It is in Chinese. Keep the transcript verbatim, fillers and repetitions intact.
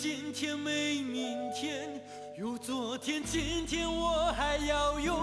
今天没明天，有昨天，今天我还要用。